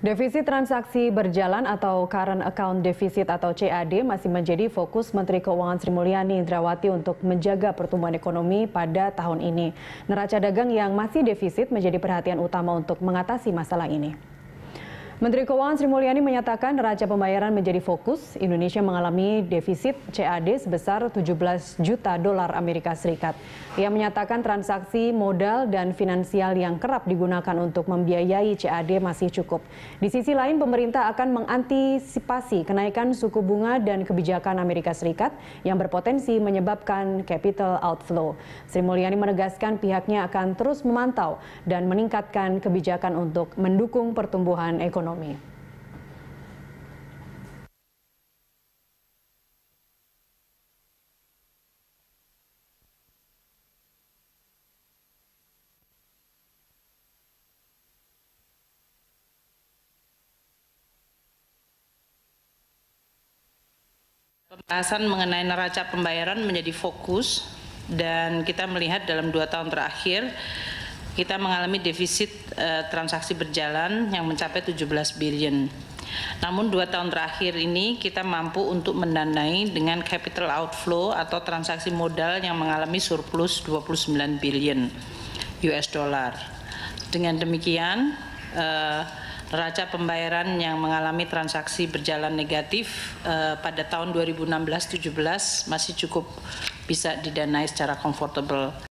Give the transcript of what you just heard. Defisit transaksi berjalan atau current account deficit atau CAD masih menjadi fokus Menteri Keuangan Sri Mulyani Indrawati untuk menjaga pertumbuhan ekonomi pada tahun ini. Neraca dagang yang masih defisit menjadi perhatian utama untuk mengatasi masalah ini. Menteri Keuangan Sri Mulyani menyatakan neraca pembayaran menjadi fokus. Indonesia mengalami defisit CAD sebesar 17 juta dolar Amerika Serikat. Ia menyatakan transaksi modal dan finansial yang kerap digunakan untuk membiayai CAD masih cukup. Di sisi lain, pemerintah akan mengantisipasi kenaikan suku bunga dan kebijakan Amerika Serikat yang berpotensi menyebabkan capital outflow. Sri Mulyani menegaskan pihaknya akan terus memantau dan meningkatkan kebijakan untuk mendukung pertumbuhan ekonomi. Pembahasan mengenai neraca pembayaran menjadi fokus, dan kita melihat dalam 2 tahun terakhir kita mengalami defisit transaksi berjalan yang mencapai 17 billion. Namun 2 tahun terakhir ini kita mampu untuk mendanai dengan capital outflow atau transaksi modal yang mengalami surplus 29 billion US dollar. Dengan demikian, neraca pembayaran yang mengalami transaksi berjalan negatif pada tahun 2016-17 masih cukup bisa didanai secara comfortable.